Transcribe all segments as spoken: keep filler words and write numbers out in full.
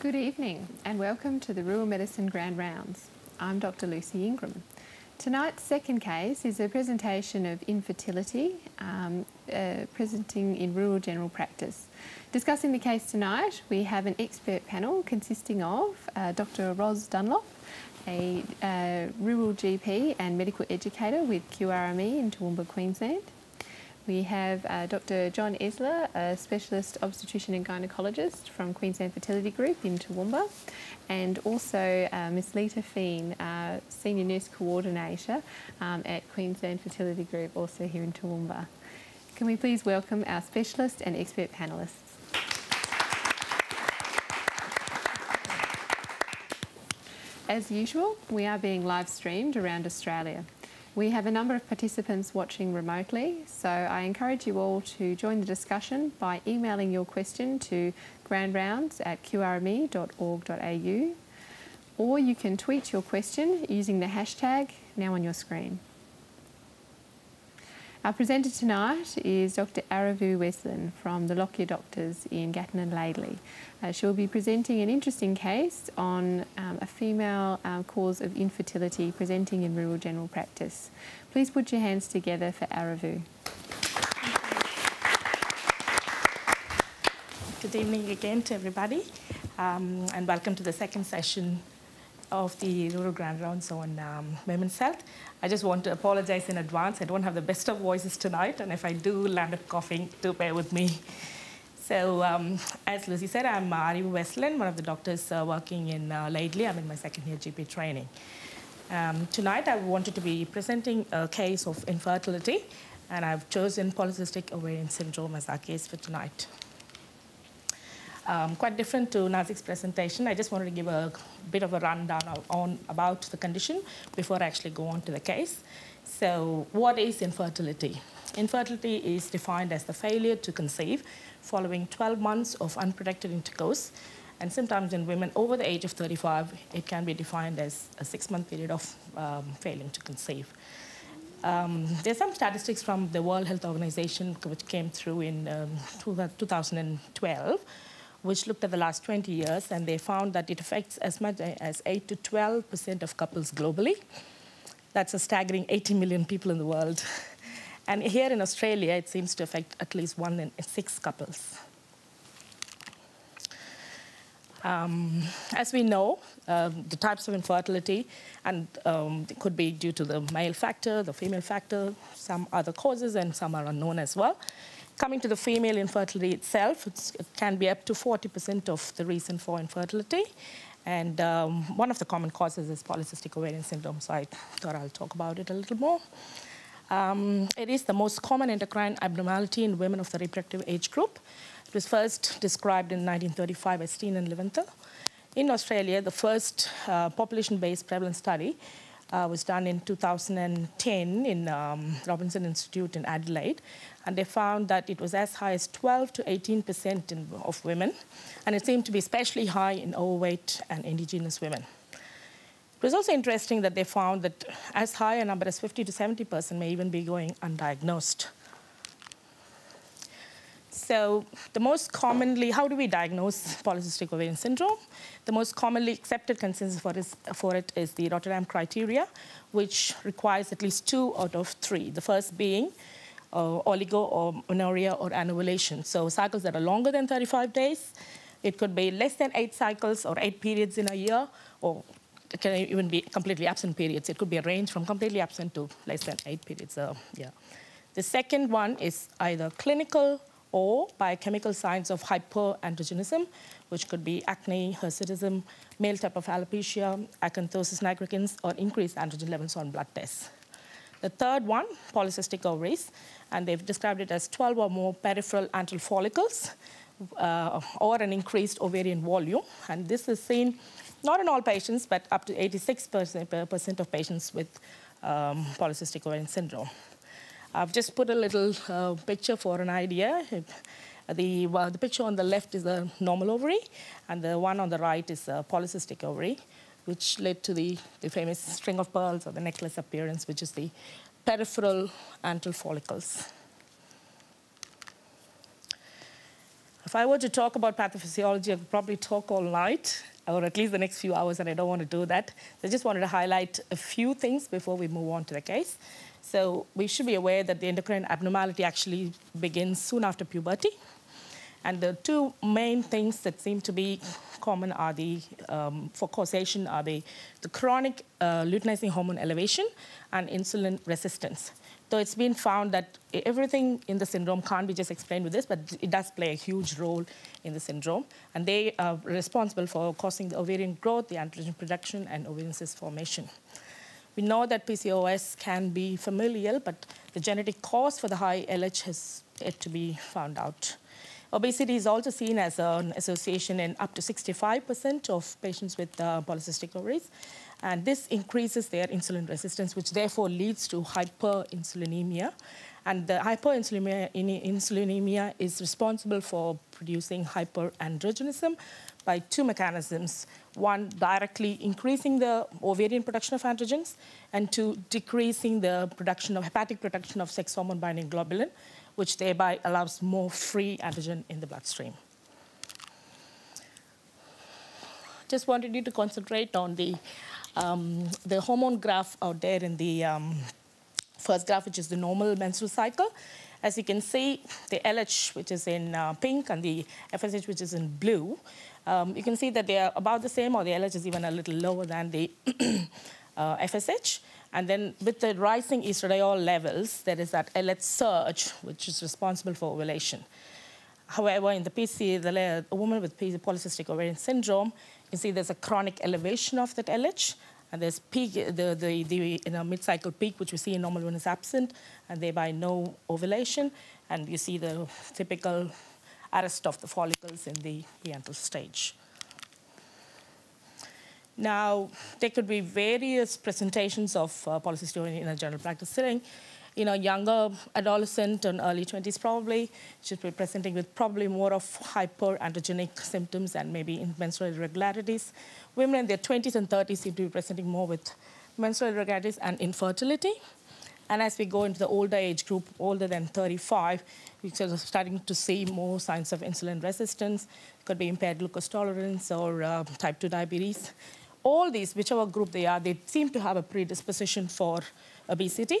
Good evening and welcome to the Rural Medicine Grand Rounds. I'm Doctor Lucy Ingram. Tonight's second case is a presentation of infertility um, uh, presenting in rural general practice. Discussing the case tonight, we have an expert panel consisting of uh, Doctor Ros Dunlop, a uh, rural G P and medical educator with Q R M E in Toowoomba, Queensland. We have uh, Doctor John Esler, a specialist obstetrician and gynaecologist from Queensland Fertility Group in Toowoomba, and also uh, Miss Lita Fien, uh, senior nurse coordinator um, at Queensland Fertility Group, also here in Toowoomba. Can we please welcome our specialist and expert panellists? As usual, we are being live streamed around Australia. We have a number of participants watching remotely, so I encourage you all to join the discussion by emailing your question to grandrounds at q r m e dot org dot a u, or you can tweet your question using the hashtag now on your screen. Our presenter tonight is Doctor Arivu Weslyn from the Lockyer Doctors in Gatton and Laidley. Uh, she'll be presenting an interesting case on um, a female uh, cause of infertility presenting in rural general practice. Please put your hands together for Arivu. Good evening again to everybody, um, and welcome to the second session of the Rural Grand Rounds on um, women's health. I just want to apologise in advance. I don't have the best of voices tonight, and if I do land up coughing, do bear with me. So, um, as Lucy said, I'm Arivu Weslyn, one of the doctors uh, working in uh, Laidley. I'm in my second year G P training. Um, tonight, I wanted to be presenting a case of infertility, and I've chosen polycystic ovarian syndrome as our case for tonight. Um, quite different to Nazik's presentation, I just wanted to give a bit of a rundown on, on about the condition before I actually go on to the case. So, what is infertility? Infertility is defined as the failure to conceive following twelve months of unprotected intercourse, and sometimes in women over the age of thirty-five, it can be defined as a six-month period of um, failing to conceive. Um, there's some statistics from the World Health Organization which came through in um, two thousand twelve, which looked at the last twenty years, and they found that it affects as much as eight to twelve percent of couples globally. That's a staggering eighty million people in the world. And here in Australia, it seems to affect at least one in six couples. Um, as we know, uh, the types of infertility and um, it could be due to the male factor, the female factor, some other causes, and some are unknown as well. Coming to the female infertility itself, it's, it can be up to forty percent of the reason for infertility. And um, one of the common causes is polycystic ovarian syndrome, so I thought I'll talk about it a little more. Um, it is the most common endocrine abnormality in women of the reproductive age group. It was first described in nineteen thirty-five by Stein and Leventhal. In Australia, the first uh, population-based prevalence study Uh, was done in two thousand ten in um, Robinson Institute in Adelaide, and they found that it was as high as twelve to eighteen percent in, of women, and it seemed to be especially high in overweight and indigenous women. It was also interesting that they found that as high a number as fifty to seventy percent may even be going undiagnosed. So the most commonly, how do we diagnose polycystic ovarian syndrome? The most commonly accepted consensus for, is, for it is the Rotterdam criteria, which requires at least two out of three, the first being uh, oligo or amenorrhea or anovulation. So cycles that are longer than thirty-five days, it could be less than eight cycles or eight periods in a year, or it can even be completely absent periods. It could be a range from completely absent to less than eight periods a year. The second one is either clinical or biochemical signs of hyperandrogenism, which could be acne, hirsutism, male type of alopecia, acanthosis nigricans, or increased androgen levels on blood tests. The third one, polycystic ovaries, and they've described it as twelve or more peripheral antral follicles, uh, or an increased ovarian volume. And this is seen not in all patients, but up to eighty-six percent of patients with um, polycystic ovarian syndrome. I've just put a little uh, picture for an idea. The, well, the picture on the left is a normal ovary, and the one on the right is a polycystic ovary, which led to the, the famous string of pearls or the necklace appearance, which is the peripheral antral follicles. If I were to talk about pathophysiology, I could probably talk all night, or at least the next few hours, and I don't want to do that. So I just wanted to highlight a few things before we move on to the case. So we should be aware that the endocrine abnormality actually begins soon after puberty. And the two main things that seem to be common are the, um, for causation, are the, the chronic uh, luteinizing hormone elevation and insulin resistance. Though it's been found that everything in the syndrome can't be just explained with this, but it does play a huge role in the syndrome. And they are responsible for causing the ovarian growth, the androgen production, and ovarian cyst formation. We know that P C O S can be familial, but the genetic cause for the high L H has yet to be found out. Obesity is also seen as an association in up to sixty-five percent of patients with uh, polycystic ovaries. And this increases their insulin resistance, which therefore leads to hyperinsulinemia. And the hyperinsulinemia is responsible for producing hyperandrogenism by two mechanisms. One, directly increasing the ovarian production of androgens, and two, decreasing the production of hepatic production of sex hormone binding globulin, which thereby allows more free androgen in the bloodstream. Just wanted you to concentrate on the Um, the hormone graph out there in the um, first graph, which is the normal menstrual cycle. As you can see, the L H, which is in uh, pink, and the F S H, which is in blue, um, you can see that they are about the same, or the L H is even a little lower than the uh, F S H. And then with the rising estradiol levels, there is that L H surge, which is responsible for ovulation. However, in the P C, the a woman with P C, polycystic ovarian syndrome, you see there's a chronic elevation of that L H, and there's peak, the, the, the you know, mid-cycle peak, which we see in normal women is absent, and thereby no ovulation. And you see the typical arrest of the follicles in the preanal stage. Now, there could be various presentations of uh, polycystic ovarian in a general practice setting. You know, younger adolescent and early twenties probably should be presenting with probably more of hyperandrogenic symptoms and maybe menstrual irregularities. Women in their twenties and thirties seem to be presenting more with menstrual irregularities and infertility. And as we go into the older age group, older than thirty-five, we're starting to see more signs of insulin resistance. It could be impaired glucose tolerance or uh, type two diabetes. All these, whichever group they are, they seem to have a predisposition for obesity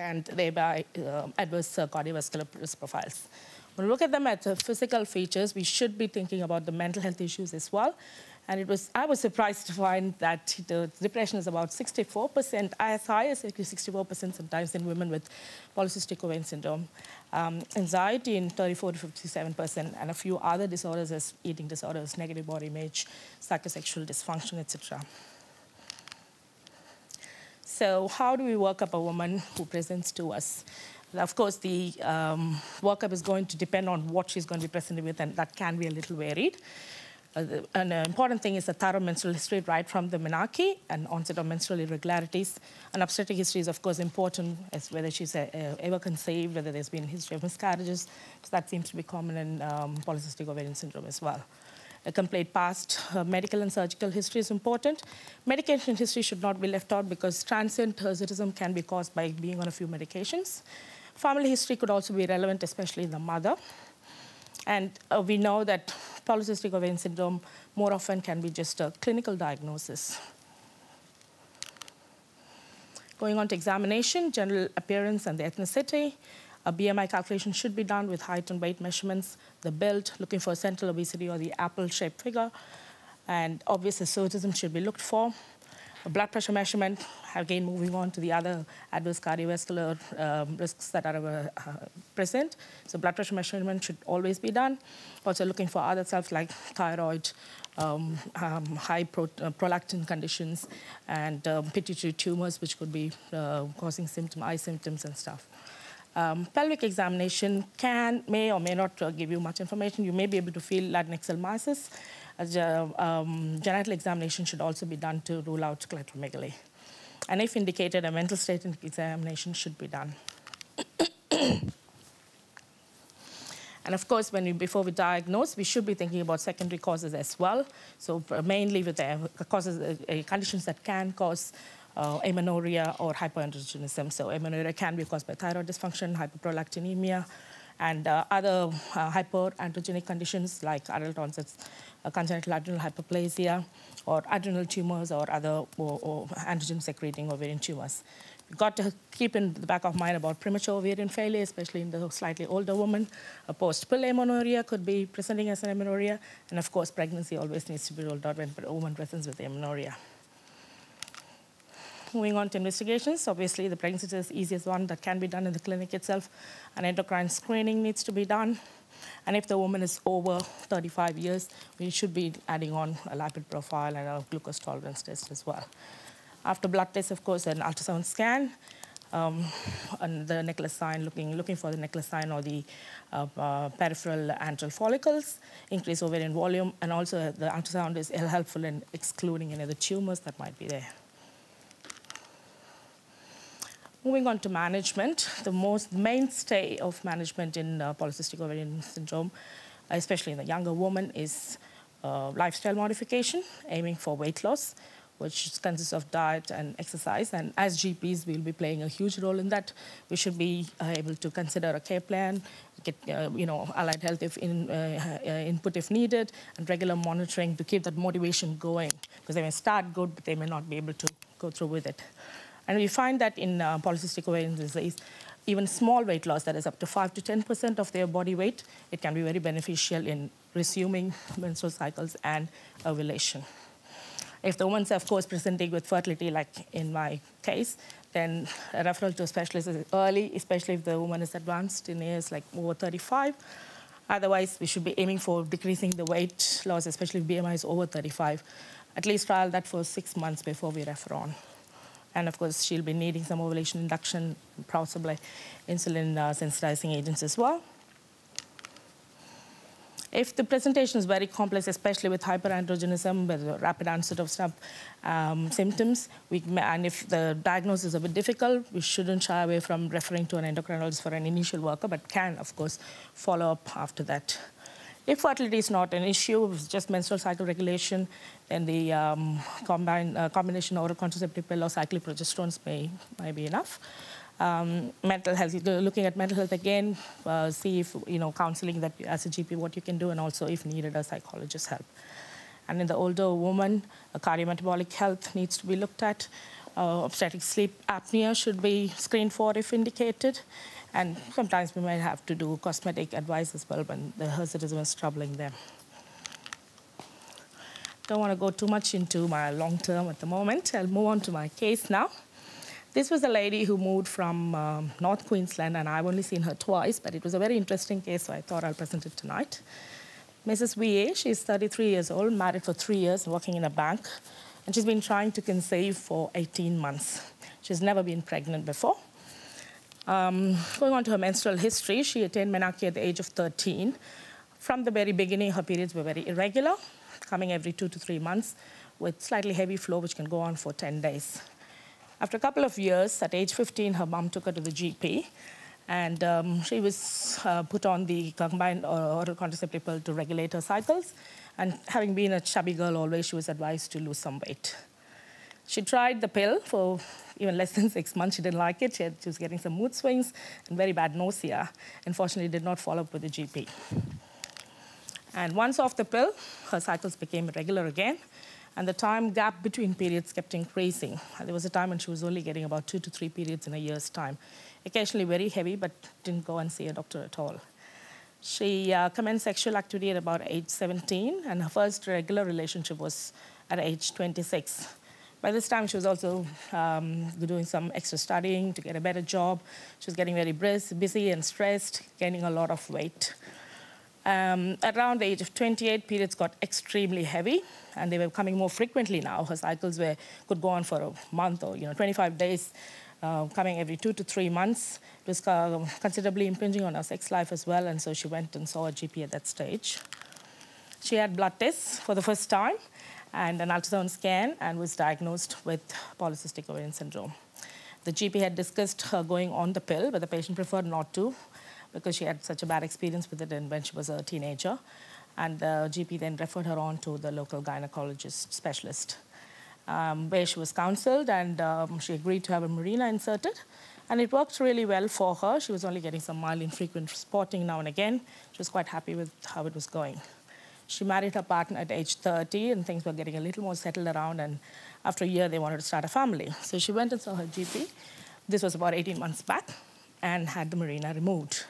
and thereby uh, adverse uh, cardiovascular risk profiles. When we look at them at the physical features, we should be thinking about the mental health issues as well. And it was, I was surprised to find that the depression is about sixty-four percent, as high as sixty-four percent sometimes in women with polycystic ovarian syndrome, um, anxiety in thirty-four to fifty-seven percent, and a few other disorders as eating disorders, negative body image, psychosexual dysfunction, et cetera. So how do we work up a woman who presents to us? Of course, the um, workup is going to depend on what she's going to be presented with, and that can be a little varied. Uh, the, an uh, important thing is a thorough menstrual history right from the menarche and onset of menstrual irregularities. An obstetric history is, of course, important as whether she's uh, uh, ever conceived, whether there's been a history of miscarriages, because that seems to be common in um, polycystic ovarian syndrome as well. A complete past uh, medical and surgical history is important. Medication history should not be left out because transient hirsutism can be caused by being on a few medications. Family history could also be relevant, especially in the mother. And uh, we know that polycystic ovarian syndrome more often can be just a clinical diagnosis. Going on to examination, general appearance and the ethnicity. A B M I calculation should be done with height and weight measurements, the build, looking for central obesity or the apple-shaped figure, and obvious hirsutism should be looked for. A blood pressure measurement, again moving on to the other adverse cardiovascular um, risks that are uh, present. So blood pressure measurement should always be done. Also looking for other stuff like thyroid, um, um, high pro uh, prolactin conditions, and um, pituitary tumors, which could be uh, causing symptom, eye symptoms and stuff. Um, pelvic examination can, may or may not uh, give you much information. You may be able to feel laryngectomy. Uh, um, genital examination should also be done to rule out clitoromegaly. And if indicated, a mental state examination should be done. And of course, when we, before we diagnose, we should be thinking about secondary causes as well. So mainly with the causes, uh, conditions that can cause Uh, amenorrhea or hyperandrogenism. So amenorrhea can be caused by thyroid dysfunction, hyperprolactinemia, and uh, other uh, hyperandrogenic conditions like adult onset uh, congenital adrenal hyperplasia or adrenal tumours or other or, or androgen-secreting ovarian tumours. You've got to keep in the back of mind about premature ovarian failure, especially in the slightly older woman. A post-pill amenorrhea could be presenting as an amenorrhea. And, of course, pregnancy always needs to be ruled out when a woman presents with amenorrhea. Moving on to investigations, obviously the pregnancy test is the easiest one that can be done in the clinic itself. An endocrine screening needs to be done. And if the woman is over thirty-five years, we should be adding on a lipid profile and a glucose tolerance test as well. After blood tests, of course, an ultrasound scan, um, and the nucleus sign, looking, looking for the nucleus sign or the uh, uh, peripheral antral follicles, increased ovarian volume, and also the ultrasound is helpful in excluding any of the tumours that might be there. Moving on to management, the most mainstay of management in uh, polycystic ovarian syndrome, especially in the younger woman, is uh, lifestyle modification, aiming for weight loss, which consists of diet and exercise. And as G Ps, we'll be playing a huge role in that. We should be uh, able to consider a care plan, get uh, you know allied health if in, uh, uh, input if needed, and regular monitoring to keep that motivation going. Because they may start good, but they may not be able to go through with it. And we find that in uh, polycystic ovarian disease, even small weight loss, that is up to five to ten percent of their body weight, it can be very beneficial in resuming menstrual cycles and ovulation. If the woman's, of course, presenting with fertility, like in my case, then a referral to a specialist is early, especially if the woman is advanced in years like over thirty-five. Otherwise, we should be aiming for decreasing the weight loss, especially if B M I is over thirty-five. At least trial that for six months before we refer on. And, of course, she'll be needing some ovulation induction, possibly insulin-sensitizing uh, agents as well. If the presentation is very complex, especially with hyperandrogenism, with the rapid onset of some um, symptoms, we may, and if the diagnosis is a bit difficult, we shouldn't shy away from referring to an endocrinologist for an initial workup, but can, of course, follow up after that. If fertility is not an issue, it's just menstrual cycle regulation, then the um, combine, uh, combination oral contraceptive pill or cyclic progesterones may, may be enough. Um, mental health, looking at mental health again, uh, see if, you know, counselling that as a G P what you can do, and also if needed, a psychologist's help. And in the older woman, a cardiometabolic health needs to be looked at. Uh, obstetric sleep apnea should be screened for if indicated. And sometimes we might have to do cosmetic advice as well when the hirsutism is troubling them. Don't want to go too much into my long term at the moment. I'll move on to my case now. This was a lady who moved from um, North Queensland, and I've only seen her twice, but it was a very interesting case, so I thought I'll present it tonight. Missus V A, she's thirty-three years old, married for three years, working in a bank, and she's been trying to conceive for eighteen months. She's never been pregnant before. Um, going on to her menstrual history, she attained menarche at the age of thirteen. From the very beginning, her periods were very irregular, coming every two to three months with slightly heavy flow, which can go on for ten days. After a couple of years, at age fifteen, her mum took her to the G P, and um, she was uh, put on the combined oral contraceptive pill to regulate her cycles. And having been a chubby girl always, she was advised to lose some weight. She tried the pill for even less than six months. She didn't like it. She, had, she was getting some mood swings and very bad nausea. Unfortunately, did not follow up with the G P. And once off the pill, her cycles became irregular again, and the time gap between periods kept increasing. There was a time when she was only getting about two to three periods in a year's time. Occasionally very heavy, but didn't go and see a doctor at all. She uh, commenced sexual activity at about age seventeen, and her first regular relationship was at age twenty-six. By this time, she was also um, doing some extra studying to get a better job. She was getting very busy and stressed, gaining a lot of weight. Um, around the age of twenty-eight, periods got extremely heavy, and they were coming more frequently now. Her cycles were, could go on for a month or you know, twenty-five days, uh, coming every two to three months. It was uh, considerably impinging on her sex life as well, and so she went and saw a G P at that stage. She had blood tests for the first time, and an ultrasound scan, and was diagnosed with polycystic ovarian syndrome. The G P had discussed her going on the pill, but the patient preferred not to because she had such a bad experience with it when she was a teenager. And the G P then referred her on to the local gynecologist specialist, um, where she was counseled, and um, she agreed to have a Mirena inserted. And it worked really well for her. She was only getting some mild infrequent spotting now and again. She was quite happy with how it was going. She married her partner at age thirty, and things were getting a little more settled around, and after a year, they wanted to start a family. So she went and saw her G P. This was about eighteen months back, and had the Mirena removed.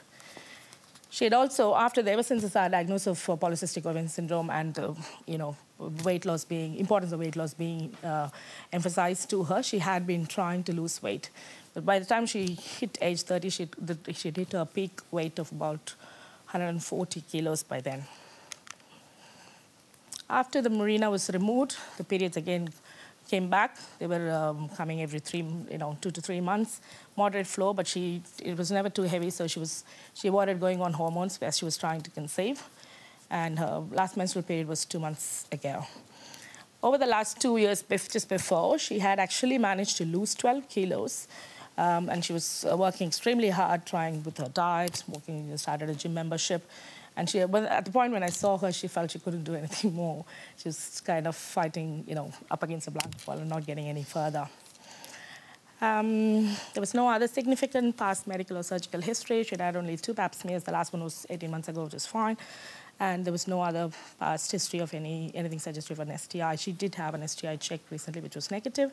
She had also, after ever since the diagnosis of polycystic ovarian syndrome and, uh, you know, weight loss being, importance of weight loss being uh, emphasized to her, she had been trying to lose weight. But by the time she hit age thirty, she she hit her peak weight of about one hundred forty kilos by then. After the Mirena was removed, the periods again came back. They were um, coming every three, you know, two to three months. Moderate flow, but she it was never too heavy, so she was she avoided going on hormones as she was trying to conceive. And her last menstrual period was two months ago. Over the last two years, just before, she had actually managed to lose twelve kilos, um, and she was working extremely hard, trying with her diet, working, started a gym membership. And she, at the point when I saw her, she felt she couldn't do anything more. She was kind of fighting, you know, up against a blank wall and not getting any further. Um, there was no other significant past medical or surgical history. She had had only two pap smears. The last one was eighteen months ago, which was fine. And there was no other past history of any anything suggestive of an S T I. She did have an S T I check recently, which was negative.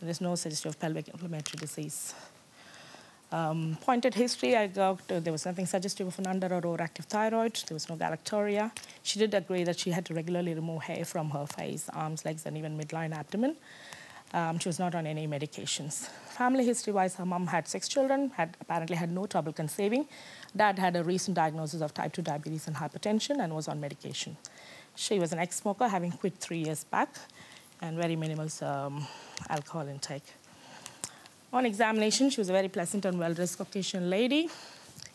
And there's no suggestive of pelvic inflammatory disease. Um, pointed history, I got, uh, there was nothing suggestive of an under or overactive thyroid. There was no galacturia. She did agree that she had to regularly remove hair from her face, arms, legs, and even midline abdomen. Um, she was not on any medications. Family history-wise, her mum had six children, had apparently had no trouble conceiving. Dad had a recent diagnosis of type two diabetes and hypertension and was on medication. She was an ex-smoker, having quit three years back, and very minimal um, alcohol intake. On examination, she was a very pleasant and well-dressed Caucasian lady,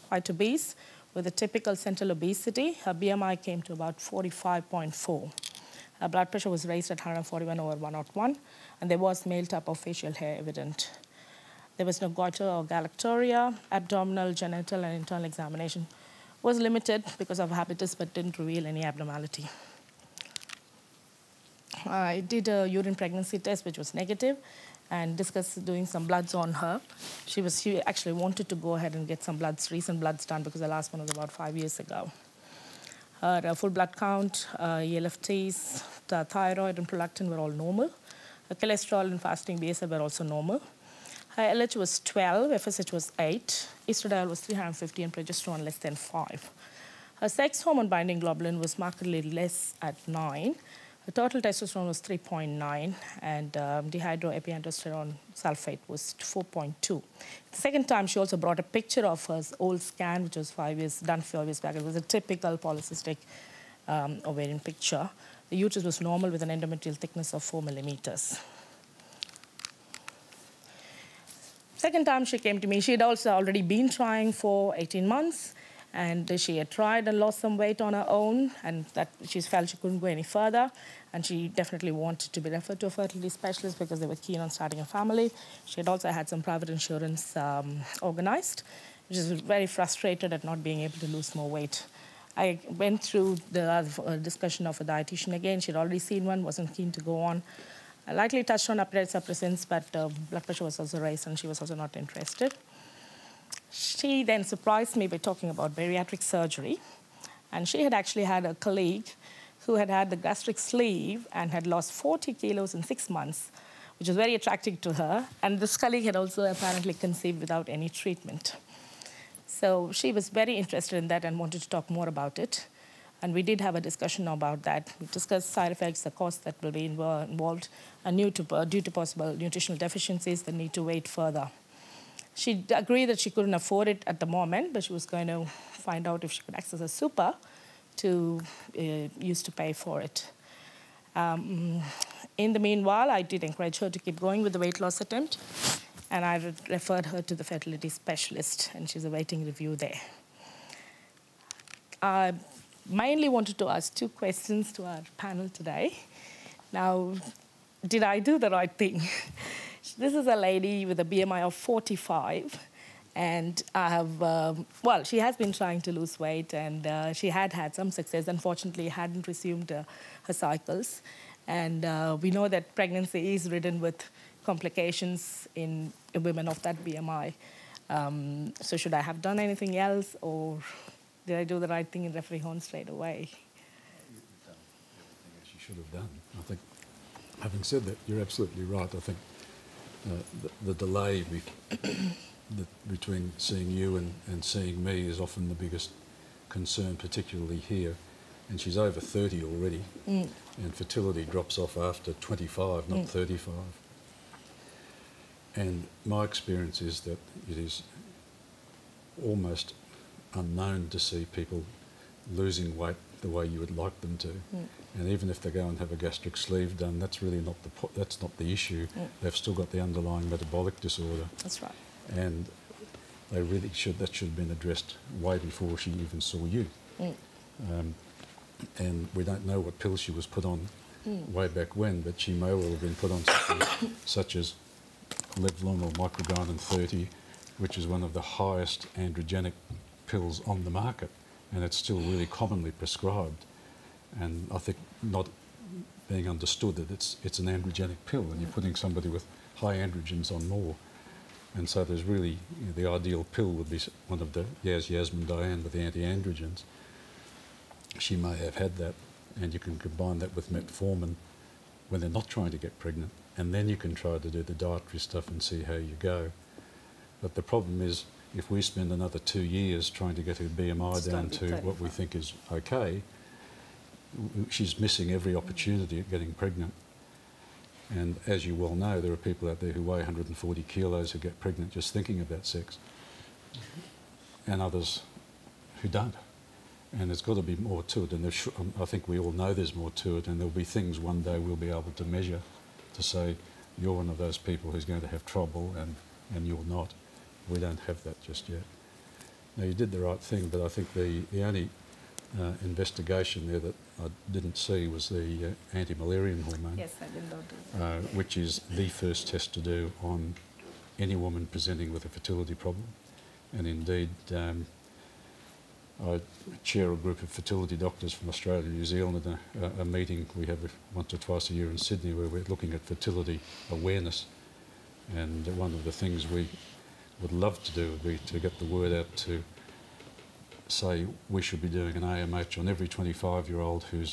quite obese, with a typical central obesity. Her B M I came to about forty-five point four. Her blood pressure was raised at one forty-one over one oh one, and there was male type of facial hair evident. There was no goiter or galacturia. Abdominal, genital, and internal examination was limited because of habitus, but didn't reveal any abnormality. I did a urine pregnancy test, which was negative, and discussed doing some bloods on her. She was she actually wanted to go ahead and get some bloods, recent bloods done, because the last one was about five years ago. Her uh, full blood count, uh, E L F Ts, the thyroid and prolactin were all normal. Her cholesterol and fasting B S A were also normal. Her L H was twelve, F S H was eight, estradiol was three hundred fifty, and progesterone less than five. Her sex hormone binding globulin was markedly less at nine. The total testosterone was three point nine, and um, dehydroepiandrosterone sulfate was four point two. The second time, she also brought a picture of her old scan, which was five years, done five years back. It was a typical polycystic um, ovarian picture. The uterus was normal with an endometrial thickness of four millimeters. Second time she came to me, she had also already been trying for eighteen months. And she had tried and lost some weight on her own, and that she felt she couldn't go any further. And she definitely wanted to be referred to a fertility specialist because they were keen on starting a family. She had also had some private insurance um, organized. She was very frustrated at not being able to lose more weight. I went through the discussion of a dietitian again. She had already seen one, wasn't keen to go on. I likely touched on appetite suppressants, but uh, blood pressure was also raised, and she was also not interested. She then surprised me by talking about bariatric surgery. And she had actually had a colleague who had had the gastric sleeve and had lost forty kilos in six months, which was very attractive to her. And this colleague had also apparently conceived without any treatment. So she was very interested in that and wanted to talk more about it. And we did have a discussion about that. We discussed side effects, the costs that will be involved, and due to, due to possible nutritional deficiencies, the need to wait further. She agreed that she couldn't afford it at the moment, but she was going to find out if she could access a super to uh, use to pay for it. Um, in the meanwhile, I did encourage her to keep going with the weight loss attempt, and I referred her to the fertility specialist, and she's awaiting review there. I mainly wanted to ask two questions to our panel today. Now, did I do the right thing? This is a lady with a B M I of forty-five, and I have, um, well, she has been trying to lose weight, and uh, she had had some success. Unfortunately, hadn't resumed uh, her cycles. And uh, we know that pregnancy is ridden with complications in women of that B M I. Um, so should I have done anything else, or did I do the right thing and referee Horn straight away? You've done everything as you should have done. I think, having said that, you're absolutely right. I think uh, the, the delay be the, between seeing you and, and seeing me is often the biggest concern, particularly here. And she's over thirty already, mm. and fertility drops off after twenty-five, not mm. thirty-five. And my experience is that it is almost unknown to see people losing weight the way you would like them to. Mm. And even if they go and have a gastric sleeve done, that's really not the, po that's not the issue. Mm. They've still got the underlying metabolic disorder. That's right. And they really should, that should have been addressed way before she even saw you. Mm. Um, and we don't know what pill she was put on mm. way back when, but she may well have been put on something such as Levlon or Microgynon thirty, which is one of the highest androgenic pills on the market, and it's still really commonly prescribed. And I think not being understood that it's, it's an androgenic pill, and you're putting somebody with high androgens on more. And so there's really, you know, the ideal pill would be one of the Yaz, Yasmin, Diane with the anti-androgens. She may have had that, and you can combine that with metformin when they're not trying to get pregnant, and then you can try to do the dietary stuff and see how you go. But the problem is, if we spend another two years trying to get her B M I it's down to what we think is okay, she's missing every opportunity at getting pregnant. And as you well know, there are people out there who weigh one hundred and forty kilos who get pregnant just thinking about sex, and others who don't. And there's got to be more to it, and I think we all know there's more to it, and there'll be things one day we'll be able to measure to say, you're one of those people who's going to have trouble and, and you're not. We don't have that just yet. Now, you did the right thing, but I think the, the only uh, investigation there that I didn't see was the uh, anti-Müllerian hormone. Yes, I did not do that. Uh, which is the first test to do on any woman presenting with a fertility problem. And indeed, um, I chair a group of fertility doctors from Australia and New Zealand at a, a meeting we have once or twice a year in Sydney where we're looking at fertility awareness. And one of the things we would love to do would be to get the word out to say we should be doing an A M H on every twenty-five-year-old who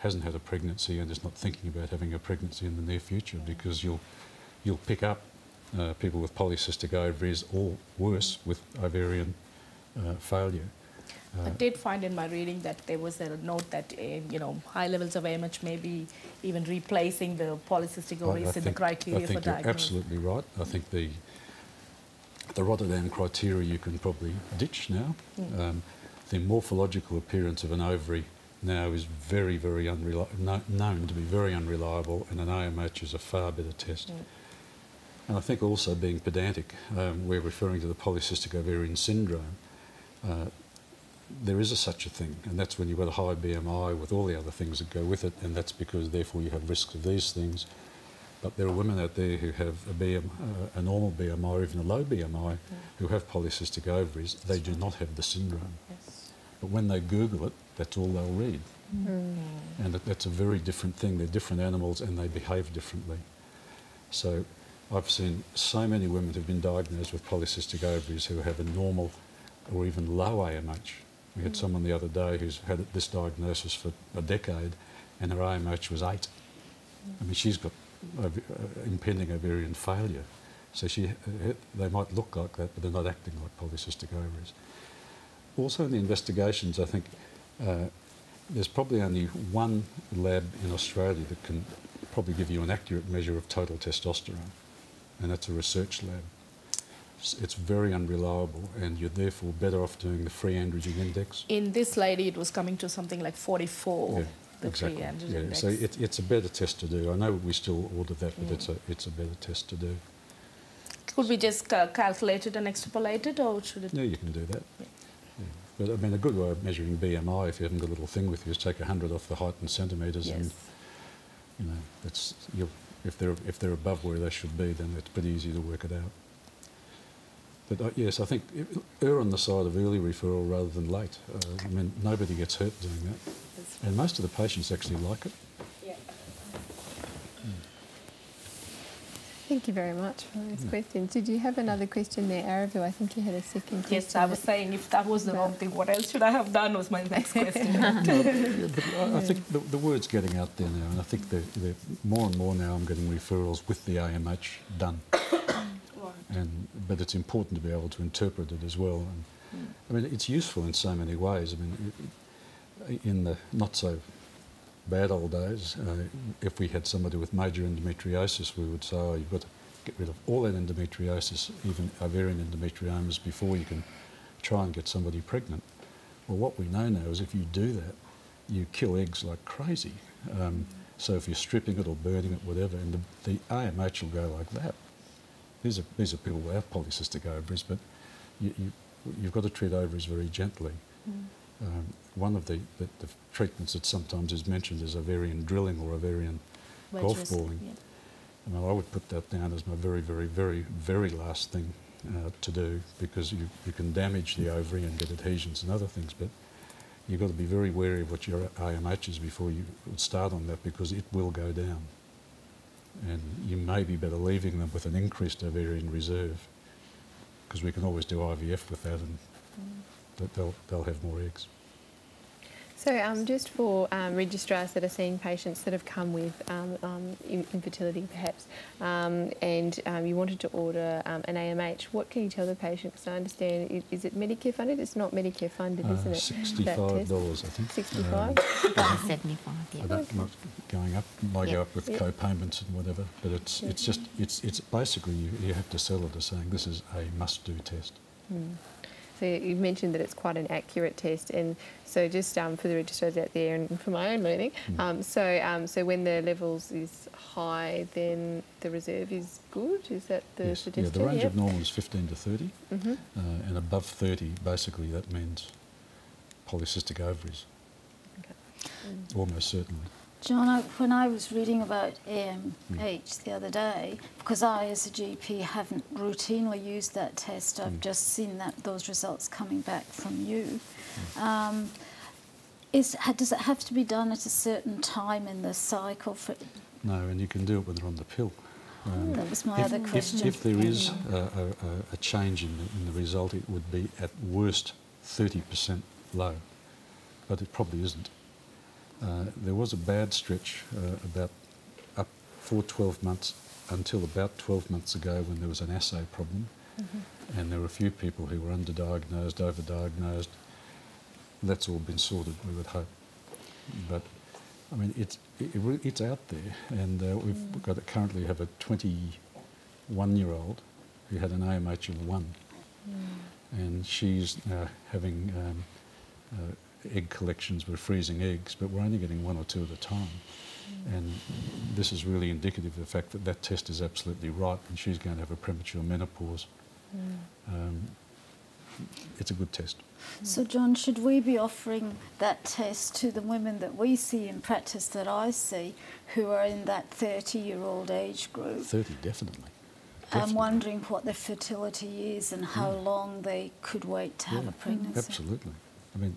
hasn't had a pregnancy and is not thinking about having a pregnancy in the near future, because you'll, you'll pick up uh, people with polycystic ovaries or worse with ovarian uh, failure. Uh, I did find in my reading that there was a note that uh, you know, high levels of A M H may be even replacing the polycystic ovaries in think, the criteria I think for diagnosis. You're absolutely right. I think the the Rotterdam criteria you can probably ditch now. Mm. Um, the morphological appearance of an ovary now is very, very unreli no, known to be very unreliable, and an A M H is a far better test. Mm. And I think also being pedantic, um, we're referring to the polycystic ovarian syndrome. Uh, There is a such a thing, and that's when you've got a high B M I with all the other things that go with it, and that's because, therefore, you have risks of these things. But there are women out there who have a, B M, uh, a normal B M I or even a low B M I yeah. who have polycystic ovaries. They do not have the syndrome. Yes. But when they Google it, that's all they'll read. Mm. And that, that's a very different thing. They're different animals, and they behave differently. So I've seen so many women who've been diagnosed with polycystic ovaries who have a normal or even low A M H. We had someone the other day who's had this diagnosis for a decade, and her A M H was eight. I mean, she's got ov impending ovarian failure. So she, they might look like that, but they're not acting like polycystic ovaries. Also in the investigations, I think uh, there's probably only one lab in Australia that can probably give you an accurate measure of total testosterone, and that's a research lab. It's very unreliable, and you're therefore better off doing the free androgen index. In this lady, it was coming to something like forty-four, yeah, the exactly. free androgen yeah. index. So it, it's a better test to do. I know we still order that, but mm. it's, a, it's a better test to do. Could we just cal calculate it and extrapolate it, or should it... No, you can do that. Yeah. Yeah. But, I mean, a good way of measuring B M I, if you haven't got a little thing with you, is take one hundred off the height in centimetres, yes. and, you know, it's, you'll, if, they're, if they're above where they should be, then it's pretty easy to work it out. But uh, yes, I think err on the side of early referral rather than late. Uh, I mean, nobody gets hurt doing that. That's and most of the patients actually like it. Yeah. Mm. Thank you very much for those questions. Did you have another question there, Arivu? I think you had a second question. Yes, I was saying if that was the wrong thing, what else should I have done was my next question. No, but I, I think the, the word's getting out there now, and I think the, the more and more now I'm getting referrals with the A M H done. And, but it's important to be able to interpret it as well. And, mm. I mean, it's useful in so many ways. I mean, it, in the not so bad old days, uh, if we had somebody with major endometriosis, we would say, oh, you've got to get rid of all that endometriosis, even ovarian endometriomas, before you can try and get somebody pregnant. Well, what we know now is if you do that, you kill eggs like crazy. Um, so if you're stripping it or burning it, whatever, and the, the A M H will go like that. These are, these are people who have polycystic ovaries, but you, you, you've got to treat ovaries very gently. Mm. Um, one of the, the, the treatments that sometimes is mentioned is ovarian drilling or ovarian Wedges, golf balling. Yeah. I mean, I would put that down as my very, very, very, very last thing uh, to do, because you, you can damage the ovary and get adhesions and other things, but you've got to be very wary of what your A M H is before you start on that, because it will go down. And you may be better leaving them with an increased ovarian reserve, because we can always do I V F with that, and mm. they'll, they'll have more eggs. So um, just for um, registrars that are seeing patients that have come with um, um, infertility perhaps, um, and um, you wanted to order um, an A M H, what can you tell the patient? Because I understand, is it Medicare funded? It's not Medicare funded, uh, isn't it? sixty-five dollars, I think. sixty-five dollars? Um, seventy-five dollars, yeah. That okay. might going up, might yep. go up with yep. co-payments and whatever, but it's, yep. it's just, it's, it's basically you, you have to sell it as saying this is a must-do test. Mm. So you mentioned that it's quite an accurate test, and so just um, for the registrars out there, and for my own learning, mm. um, so um, so when the levels is high, then the reserve is good. Is that the yes. suggestion? Yeah, the range yeah. of normal is fifteen to thirty, mm-hmm. uh, and above thirty, basically that means polycystic ovaries, okay. mm. almost certainly. John, I, when I was reading about A M H mm. the other day, because I, as a G P, haven't routinely used that test, I've mm. just seen that those results coming back from you. Mm. Um, is, does it have to be done at a certain time in the cycle? For no, and you can do it when they're on the pill. Um, that was my if, other question. If, if there is a, a, a change in the, in the result, it would be at worst thirty percent low, but it probably isn't. Uh, there was a bad stretch uh, about up for twelve months until about twelve months ago, when there was an assay problem, mm-hmm. and there were a few people who were underdiagnosed, overdiagnosed. That's all been sorted, we would hope. But I mean, it's it, it, it's out there, and uh, we've mm. got currently have a twenty-one-year-old who had an A M H of one, mm. and she's uh, having. Um, uh, egg collections, we're freezing eggs, but we're only getting one or two at a time. Mm. And this is really indicative of the fact that that test is absolutely right, and she's going to have a premature menopause. Mm. Um, it's a good test. So, John, should we be offering that test to the women that we see in practice, that I see, who are in that thirty-year-old age group? thirty, definitely. I'm wondering what their fertility is and how mm. long they could wait to yeah, have a pregnancy. Absolutely. I mean,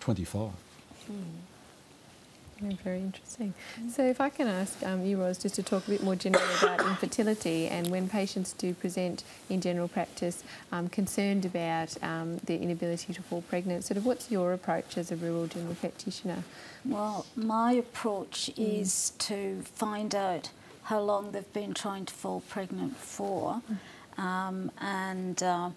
twenty-five. Mm. Very interesting. So if I can ask um, you, Ros, just to talk a bit more generally about infertility, and when patients do present in general practice um, concerned about um, their inability to fall pregnant, sort of what's your approach as a rural general practitioner? Well, my approach mm. is to find out how long they've been trying to fall pregnant for, mm. um, and uh,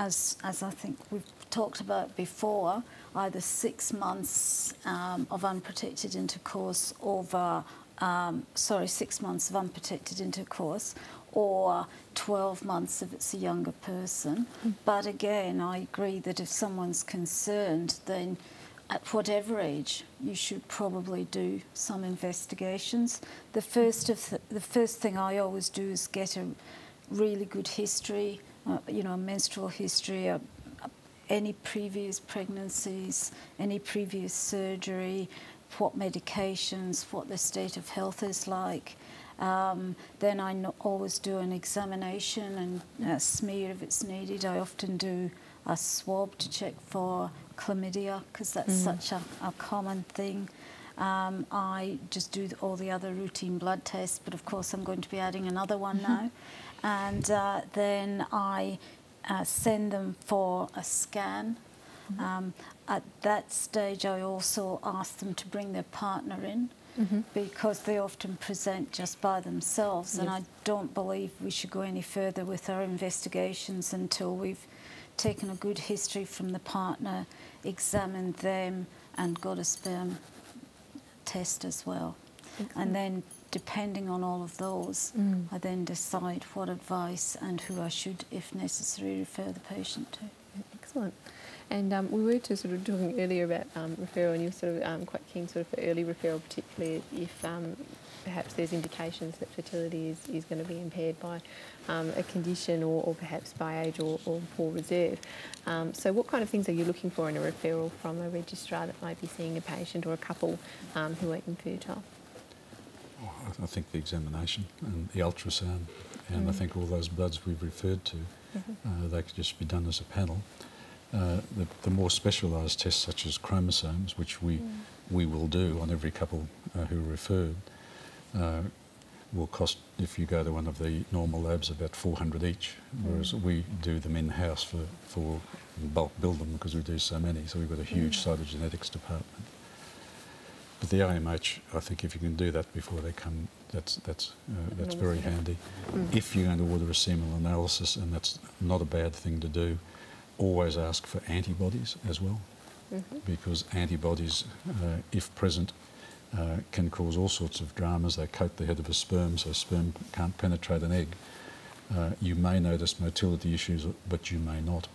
as, as I think we've talked about before, either six months um, of unprotected intercourse over, um, sorry, six months of unprotected intercourse, or twelve months if it's a younger person. Mm. But again, I agree that if someone's concerned, then at whatever age, you should probably do some investigations. The first, of th the first thing I always do is get a really good history, uh, you know, a menstrual history, a, any previous pregnancies, any previous surgery, what medications, what the state of health is like. Um, then I no always do an examination and a smear if it's needed. I often do a swab to check for chlamydia, because that's mm. such a, a common thing. Um, I just do all the other routine blood tests, but of course I'm going to be adding another one now. And uh, then I uh, send them for a scan. Mm-hmm. Um, at that stage, I also ask them to bring their partner in, mm-hmm. because they often present just by themselves. Yes. And I don't believe we should go any further with our investigations until we've taken a good history from the partner, examined them, and got a sperm test as well. Excellent. And then, depending on all of those, mm. I then decide what advice and who I should, if necessary, refer the patient to. Excellent. And um, we were just sort of talking earlier about um, referral, and you're sort of um, quite keen sort of for early referral, particularly if um, perhaps there's indications that fertility is, is going to be impaired by um, a condition, or, or perhaps by age, or, or poor reserve. Um, so what kind of things are you looking for in a referral from a registrar that might be seeing a patient or a couple um, who are infertile? Well, I think the examination and the ultrasound, and mm. I think all those bloods we've referred to, mm-hmm. uh, they could just be done as a panel. Uh, the, the more specialised tests, such as chromosomes, which we, mm. we will do on every couple uh, who are referred, uh, will cost, if you go to one of the normal labs, about four hundred each, whereas mm. we do them in-house for, for bulk build them, because we do so many, so we've got a huge mm. cytogenetics department. But the A M H, I think if you can do that before they come, that's, that's, uh, that's very handy. Mm. If you're going to order a seminal analysis, and that's not a bad thing to do, always ask for antibodies as well, mm-hmm. because antibodies, uh, if present, uh, can cause all sorts of dramas. They coat the head of a sperm, so sperm can't penetrate an egg. Uh, you may notice motility issues, but you may not,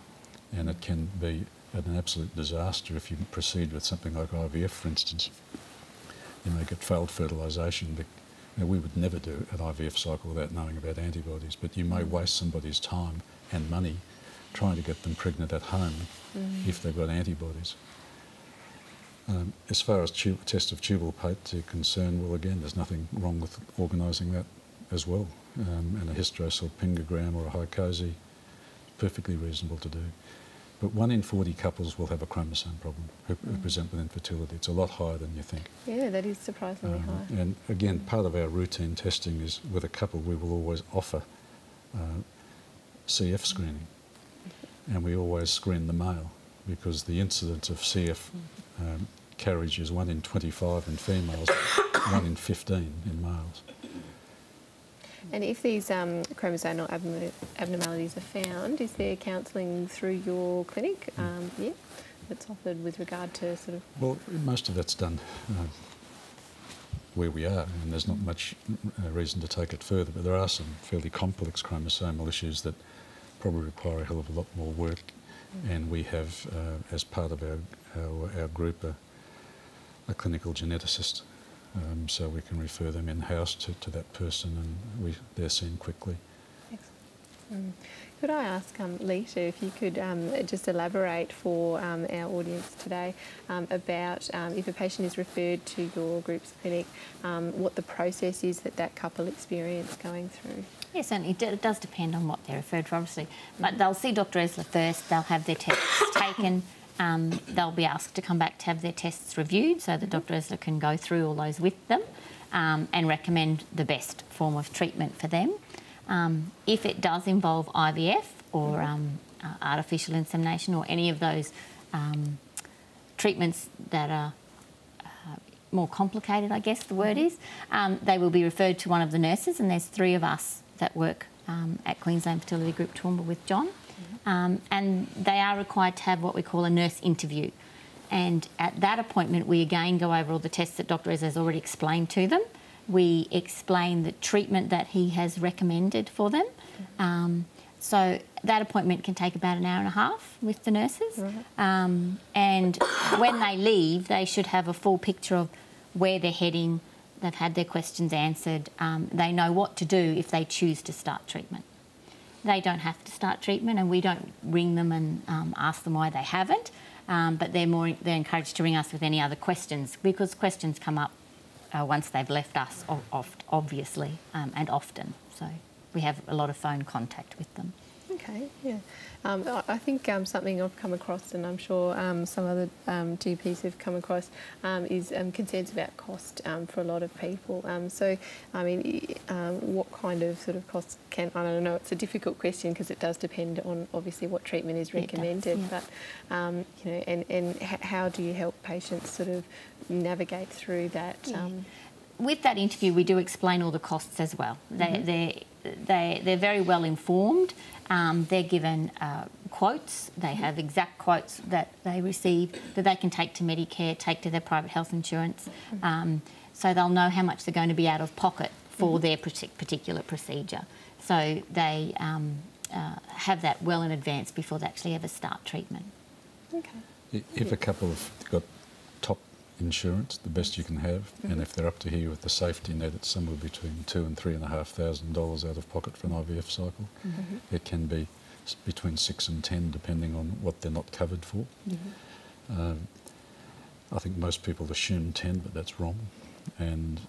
and it can be an absolute disaster if you proceed with something like I V F, for instance. You may get failed fertilisation. Now, we would never do an I V F cycle without knowing about antibodies, but you may waste somebody's time and money trying to get them pregnant at home mm. if they've got antibodies. Um, as far as tube, test of tubal pate is concerned, well, again, there's nothing wrong with organising that as well. Um, and a hysterosalpingogram or a hycosi, perfectly reasonable to do. But one in forty couples will have a chromosome problem who, mm. who present with infertility. It's a lot higher than you think. Yeah, that is surprisingly um, high. And again, part of our routine testing is with a couple, we will always offer uh, C F screening. And we always screen the male, because the incidence of C F um, carriage is one in twenty-five in females, one in fifteen in males. And if these um, chromosomal abnormalities are found, is there counselling through your clinic? Mm. Um, yeah, that's offered with regard to sort of... Well, most of that's done uh, where we are, and there's not much uh, reason to take it further, but there are some fairly complex chromosomal issues that probably require a hell of a lot more work, mm. and we have, uh, as part of our, our, our group, a, a clinical geneticist, um, so we can refer them in-house to, to that person, and we, they're seen quickly. Excellent. Mm. Could I ask um, Lita if you could um, just elaborate for um, our audience today um, about um, if a patient is referred to your group's clinic, um, what the process is that that couple experience going through? Yes, and it, d it does depend on what they're referred for, obviously. But they'll see Doctor Esler first, they'll have their tests taken, um, they'll be asked to come back to have their tests reviewed so that Doctor Esler can go through all those with them um, and recommend the best form of treatment for them. Um, if it does involve I V F or um, uh, artificial insemination or any of those um, treatments that are more complicated, I guess the word is, um, they will be referred to one of the nurses, and there's three of us that work um, at Queensland Fertility Group Toowoomba with John, um, and they are required to have what we call a nurse interview. And at that appointment, we again go over all the tests that Doctor Esler has already explained to them. We explain the treatment that he has recommended for them. Um, so that appointment can take about an hour and a half with the nurses. Right. Um, and when they leave, they should have a full picture of where they're heading. They've had their questions answered. Um, they know what to do if they choose to start treatment. They don't have to start treatment, and we don't ring them and um, ask them why they haven't. Um, but they're more they're encouraged to ring us with any other questions, because questions come up uh, once they've left us, oft, obviously, um, and often. So we have a lot of phone contact with them. Okay, yeah. Um, I think um, something I've come across, and I'm sure um, some other um, G Ps have come across, um, is um, concerns about cost um, for a lot of people. Um, so, I mean, um, what kind of sort of costs can, I don't know, it's a difficult question because it does depend on obviously what treatment is recommended, does, yeah. but, um, you know, and, and how do you help patients sort of navigate through that? Yeah. Um, With that interview, we do explain all the costs as well. They, mm-hmm. they, they, they're very well informed. Um, they're given uh, quotes. They have exact quotes that they receive that they can take to Medicare, take to their private health insurance. Mm-hmm. um, so they'll know how much they're going to be out of pocket for mm-hmm. their particular procedure. So they um, uh, have that well in advance before they actually ever start treatment. Okay. If a couple have got top insurance, the best you can have, mm-hmm. and if they're up to here with the safety net, it's somewhere between two and three and a half thousand dollars out of pocket for an I V F cycle. Mm-hmm. It can be between six and ten, depending on what they're not covered for. Mm-hmm. um, I think most people assume ten, but that's wrong. And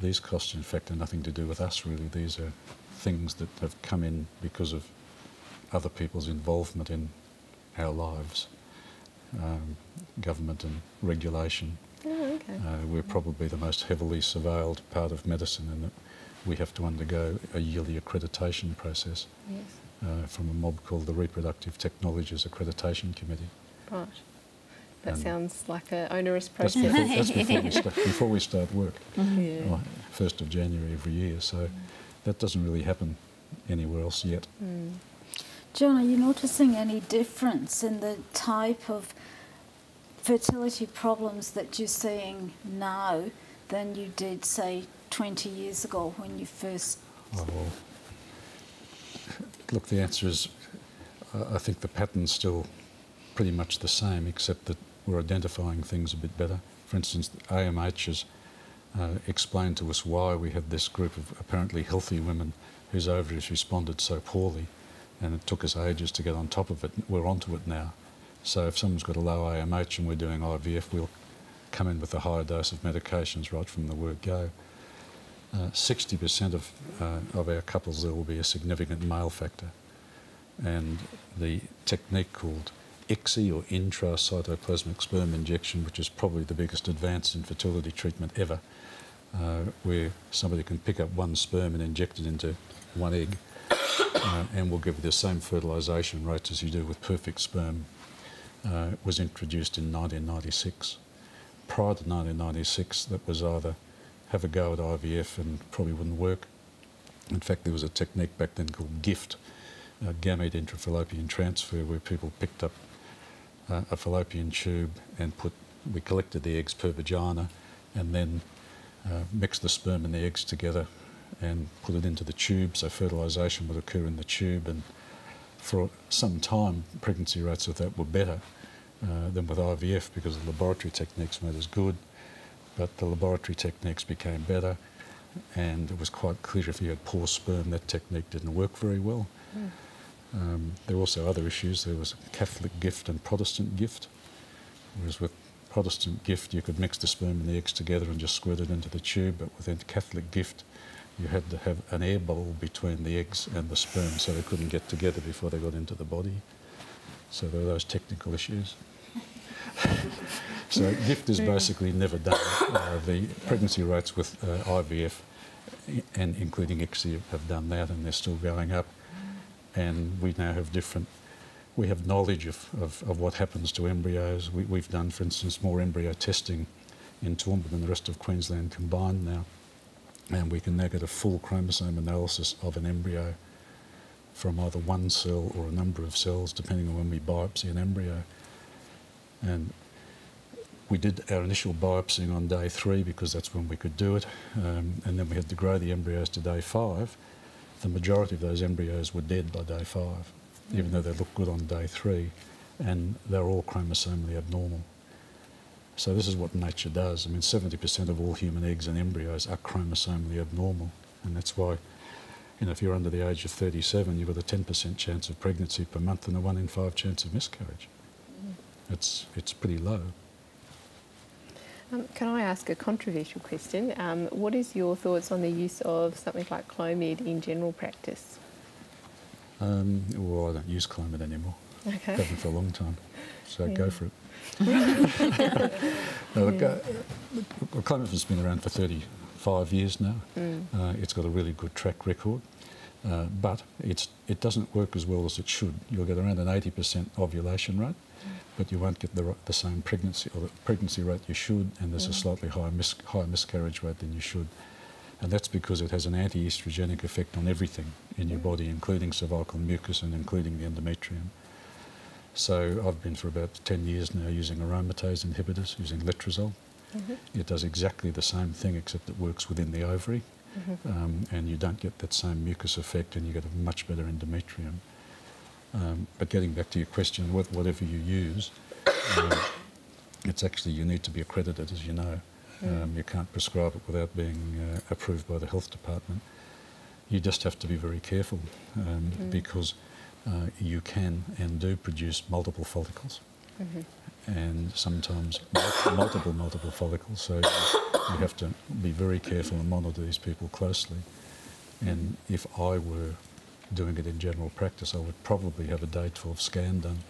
these costs, in fact, are nothing to do with us, really. These are things that have come in because of other people's involvement in our lives. Um, government and regulation. Oh, okay. uh, we're probably the most heavily surveilled part of medicine in that we have to undergo a yearly accreditation process yes. uh, from a mob called the Reproductive Technologies Accreditation Committee. Right. That and sounds like an onerous process. That's before, that's before, we, start, before we start work, mm-hmm. yeah. first of January every year, so mm. that doesn't really happen anywhere else yet. Mm. John, are you noticing any difference in the type of fertility problems that you're seeing now than you did, say, twenty years ago when you first... Oh, well, look, the answer is uh, I think the pattern's still pretty much the same, except that we're identifying things a bit better. For instance, the A M H has uh, explained to us why we had this group of apparently healthy women whose ovaries responded so poorly. And it took us ages to get on top of it. We're onto it now. So if someone's got a low A M H and we're doing I V F, we'll come in with a higher dose of medications right from the word go. sixty percent of, uh, of our couples, there will be a significant male factor. And the technique called I C S I, or intracytoplasmic sperm injection, which is probably the biggest advance in fertility treatment ever, uh, where somebody can pick up one sperm and inject it into one egg, Uh, and will give you the same fertilisation rates as you do with perfect sperm, uh, was introduced in nineteen ninety-six. Prior to nineteen ninety-six, that was either have a go at I V F and probably wouldn't work. In fact, there was a technique back then called GIFT, uh, gamete intrafallopian transfer, where people picked up uh, a fallopian tube and put, we collected the eggs per vagina and then uh, mixed the sperm and the eggs together and put it into the tube, so fertilisation would occur in the tube, and for some time pregnancy rates of that were better uh, than with I V F because the laboratory techniques weren't as good, but the laboratory techniques became better and it was quite clear if you had poor sperm that technique didn't work very well. Mm. Um, there were also other issues. There was Catholic GIFT and Protestant GIFT, whereas with Protestant GIFT you could mix the sperm and the eggs together and just squirt it into the tube, but within Catholic GIFT you had to have an air bubble between the eggs and the sperm so they couldn't get together before they got into the body. So there were those technical issues. So GIFT is basically never done. Uh, the pregnancy rates with uh, I V F, and including I C S I, have done that, and they're still going up. And we now have different... We have knowledge of, of, of what happens to embryos. We, we've done, for instance, more embryo testing in Toowoomba than the rest of Queensland combined now. And we can now get a full chromosome analysis of an embryo from either one cell or a number of cells, depending on when we biopsy an embryo. And we did our initial biopsying on day three because that's when we could do it. Um, and then we had to grow the embryos to day five. The majority of those embryos were dead by day five, mm. even though they looked good on day three. And they're all chromosomally abnormal. So this is what nature does. I mean, seventy percent of all human eggs and embryos are chromosomally abnormal. And that's why, you know, if you're under the age of thirty-seven, you've got a ten percent chance of pregnancy per month and a one in five chance of miscarriage. It's, it's pretty low. Um, can I ask a controversial question? Um, what is your thoughts on the use of something like Clomid in general practice? Um, well, I don't use Clomid anymore. Okay. Haven't for a long time. So yeah. go for it. no, look, uh, look, Clomiphene's been around for thirty-five years now. Mm. Uh, it's got a really good track record. Uh, but it's, it doesn't work as well as it should. You'll get around an eighty percent ovulation rate, mm. but you won't get the, the same pregnancy or the pregnancy rate you should, and there's mm. a slightly higher, mis higher miscarriage rate than you should. And that's because it has an anti-oestrogenic effect on everything in your body, including cervical mucus and including the endometrium. So I've been for about ten years now using aromatase inhibitors, using letrozole. Mm-hmm. It does exactly the same thing, except it works within the ovary. Mm-hmm. um, and you don't get that same mucus effect, and you get a much better endometrium. Um, but getting back to your question, with whatever you use, um, it's actually, you need to be accredited, as you know. Mm. Um, you can't prescribe it without being uh, approved by the health department. You just have to be very careful, um, mm. because uh, you can and do produce multiple follicles. Mm-hmm. And sometimes multiple, multiple follicles. So you have to be very careful and monitor these people closely. And if I were doing it in general practice, I would probably have a day twelve scan done,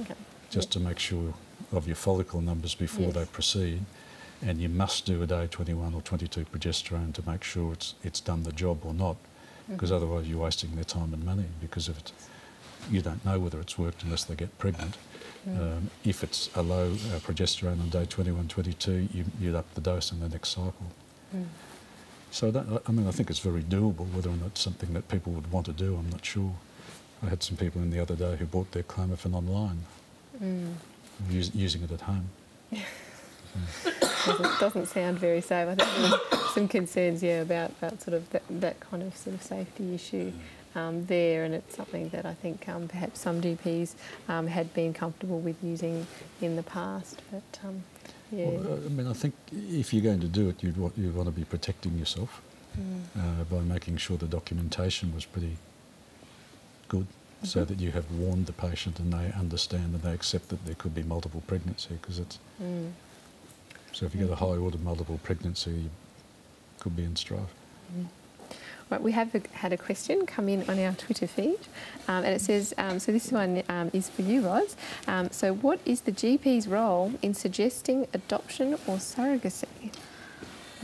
okay. just yeah. to make sure of your follicle numbers before yes. they proceed. And you must do a day twenty-one or twenty-two progesterone to make sure it's, it's done the job or not, because mm-hmm. otherwise you're wasting their time and money, because if it's, you don't know whether it's worked unless they get pregnant. Mm. Um, if it's a low uh, progesterone on day twenty-one, twenty-two, you, you'd up the dose in the next cycle. Mm. So, that, I mean, I think it's very doable. Whether or not it's something that people would want to do, I'm not sure. I had some people in the other day who bought their Clomiphene online, mm. us using it at home. Yeah. Doesn't, doesn't sound very safe. I think there's some concerns, yeah, about that sort of that, that kind of sort of safety issue um, there, and it's something that I think um, perhaps some D Ps um, had been comfortable with using in the past. But um, yeah, well, I mean, I think if you're going to do it, you'd want, you'd want to be protecting yourself mm. uh, by making sure the documentation was pretty good, mm-hmm. so that you have warned the patient and they understand and they accept that there could be multiple pregnancy, because it's. Mm. So if you get a high order multiple pregnancy, you could be in strife. Mm. Right, we have a, had a question come in on our Twitter feed, um, and it says, um, so this one um, is for you, Ros. Um, so what is the G P's role in suggesting adoption or surrogacy?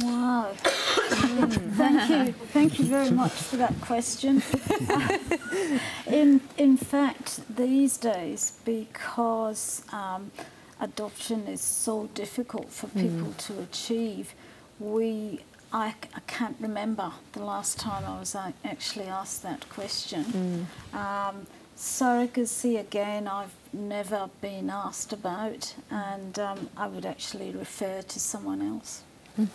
Wow. Thank you. Thank you very much for that question. in, in fact, these days, because... Um, adoption is so difficult for people mm. to achieve. We, I, I can't remember the last time I was actually asked that question. Mm. Um, surrogacy, again, I've never been asked about, and um, I would actually refer to someone else. Mm.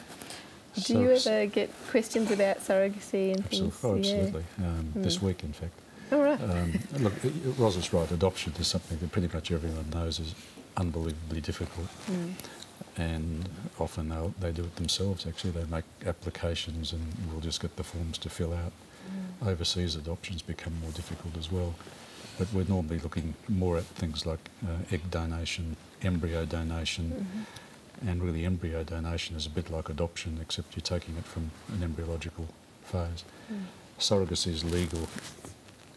Do you ever get questions about surrogacy and absolutely. things? Oh, absolutely. Yeah. Um, mm. This week, in fact. All right. Um, look, Ros is right. Adoption is something that pretty much everyone knows is unbelievably difficult, mm. and often they do it themselves. Actually, they make applications and we'll just get the forms to fill out. Mm. Overseas adoptions become more difficult as well, but we're normally looking more at things like uh, egg donation, embryo donation, mm-hmm. and really embryo donation is a bit like adoption, except you're taking it from an embryological phase. Mm. Surrogacy is legal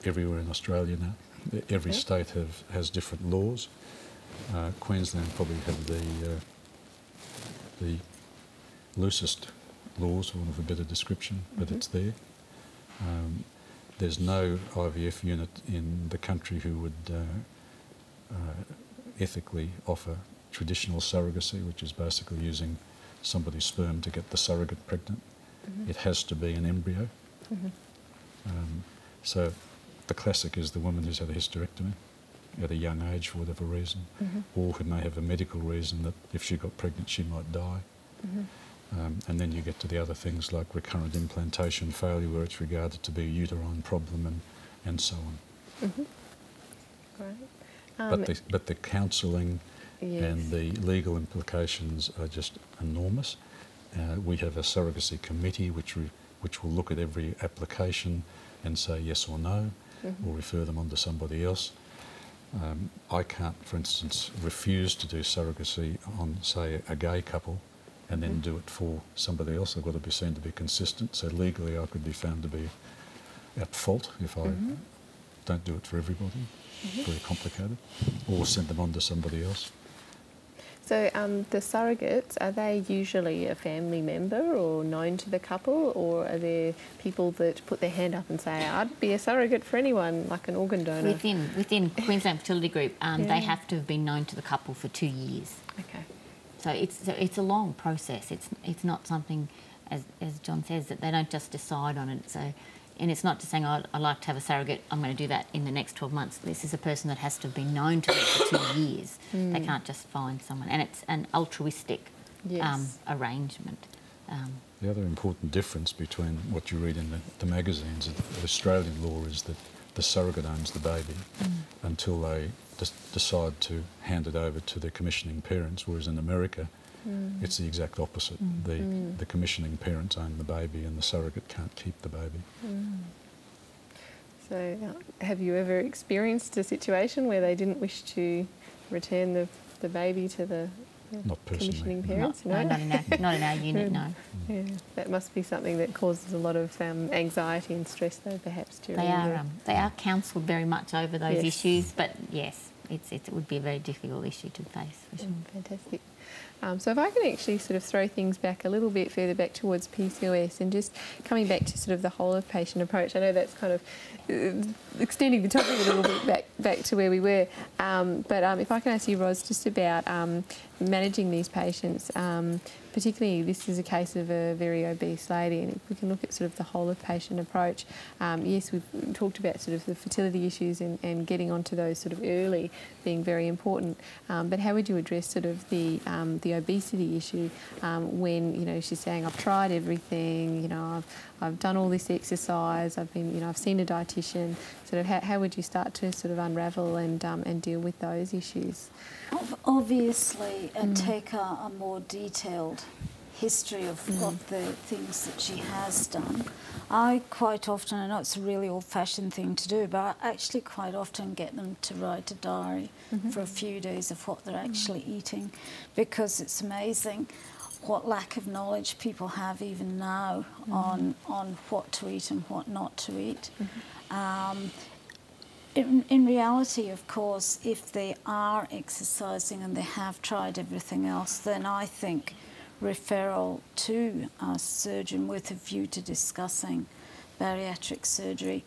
everywhere in Australia now. Every okay. state have, has different laws. Uh, Queensland probably have the, uh, the loosest laws, for want of a better description, but mm-hmm. it's there. Um, there's no I V F unit in the country who would uh, uh, ethically offer traditional surrogacy, which is basically using somebody's sperm to get the surrogate pregnant. Mm-hmm. It has to be an embryo. Mm-hmm. um, so the classic is the woman who's had a hysterectomy at a young age for whatever reason, mm-hmm. or who may have a medical reason that if she got pregnant she might die. Mm-hmm. um, and then you get to the other things like recurrent implantation failure, where it's regarded to be a uterine problem, and, and so on. Mm-hmm. Great. Um, but, the, but the counselling yes. and the legal implications are just enormous. Uh, we have a surrogacy committee which, re, which will look at every application and say yes or no, mm-hmm. or refer them on to somebody else. Um, I can't, for instance, refuse to do surrogacy on, say, a gay couple and then mm. do it for somebody else. I've got to be seen to be consistent. So legally I could be found to be at fault if I mm-hmm. Don't do it for everybody. Mm-hmm. Very complicated. Or send them on to somebody else. So um, the surrogates, are they usually a family member or known to the couple, or are there people that put their hand up and say, I'd be a surrogate for anyone, like an organ donor? Within, within Queensland Fertility Group, um, yeah. they have to have been known to the couple for two years. Okay. So it's, so it's a long process. It's, it's not something, as, as John says, that they don't just decide on it. So, and it's not just saying, oh, I'd like to have a surrogate, I'm going to do that in the next twelve months. This is a person that has to have been known to them for two years. Mm. They can't just find someone. And it's an altruistic yes. um, arrangement. Um, the other important difference between what you read in the, the magazines and the Australian law is that the surrogate owns the baby mm. until they de decide to hand it over to their commissioning parents, whereas in America, mm. it's the exact opposite. Mm. The, mm. the commissioning parents own the baby and the surrogate can't keep the baby. Mm. So uh, have you ever experienced a situation where they didn't wish to return the, the baby to the, the not commissioning parents? No, no? no, no, no. Not in our unit, no. Yeah. That must be something that causes a lot of um, anxiety and stress, though, perhaps. During they are, the, um, they are counselled very much over those yes. issues, but yes, it's, it's, it would be a very difficult issue to face. For sure. mm, fantastic. Um, so if I can actually sort of throw things back a little bit further back towards P C O S and just coming back to sort of the whole of patient approach, I know that's kind of uh, extending the topic a little bit back back to where we were, um, but um, if I can ask you, Ros, just about um, managing these patients, um, particularly this is a case of a very obese lady, and if we can look at sort of the whole of patient approach, um, yes, we've talked about sort of the fertility issues and, and getting onto those sort of early being very important, um, but how would you address sort of the um, the The obesity issue um, when, you know, she's saying, I've tried everything, you know, I've, I've done all this exercise, I've been, you know, I've seen a dietitian. Sort of how, how would you start to sort of unravel and, um, and deal with those issues? Obviously, mm. take a, a more detailed history of, mm. of the things that she has done. I quite often, I know it's a really old-fashioned thing to do, but I actually quite often get them to write a diary mm-hmm. for a few days of what they're actually mm. eating, because it's amazing what lack of knowledge people have even now mm. on, on what to eat and what not to eat. Mm-hmm. um, In, in reality, of course, if they are exercising and they have tried everything else, then I think referral to a surgeon with a view to discussing bariatric surgery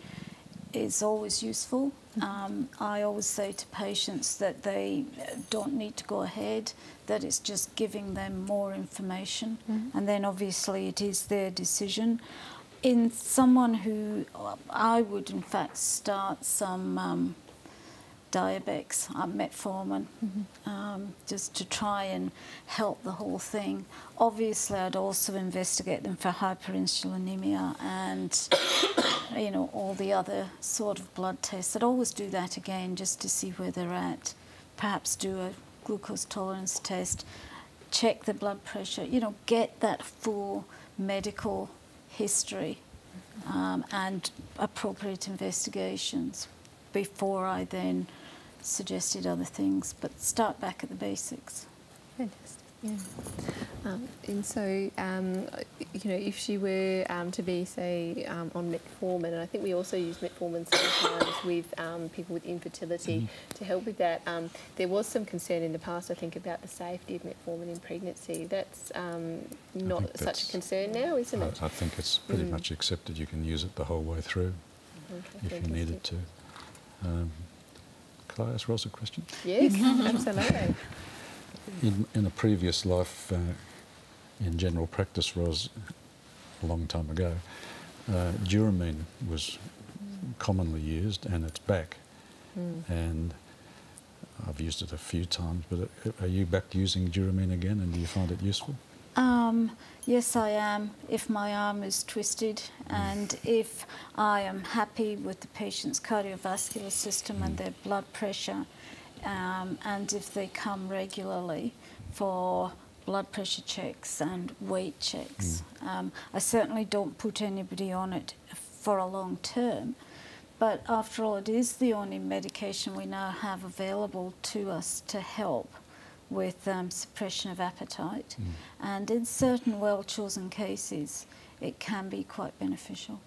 is always useful. Um, I always say to patients that they don't need to go ahead, that it's just giving them more information, mm-hmm. and then obviously it is their decision. In someone who, I would in fact start some um, Diabex, metformin, mm-hmm. um, just to try and help the whole thing. Obviously, I'd also investigate them for hyperinsulinemia and, you know, all the other sort of blood tests. I'd always do that again just to see where they're at. Perhaps do a glucose tolerance test, check the blood pressure, you know, get that full medical history um, and appropriate investigations before I then suggested other things, but start back at the basics. Fantastic. Yeah. Um, and so, um, you know, if she were um, to be, say, um, on metformin, and I think we also use metformin sometimes with um, people with infertility mm. to help with that, um, there was some concern in the past, I think, about the safety of metformin in pregnancy. That's um, not such that's, a concern now, isn't I, it? I think it's pretty mm. much accepted. You can use it the whole way through okay, if you needed to. Um, could I ask Ros a question? Yes, absolutely. In, in a previous life, uh, in general practice, Ros, a long time ago, uh, Duromine was mm. commonly used, and it's back. Mm. And I've used it a few times, but are you back using Duromine again, and do you find it useful? Um, yes, I am, if my arm is twisted and if I am happy with the patient's cardiovascular system and their blood pressure, um, and if they come regularly for blood pressure checks and weight checks. Um, I certainly don't put anybody on it for a long term, but after all, it is the only medication we now have available to us to help with um, suppression of appetite, mm. and in certain well-chosen cases it can be quite beneficial.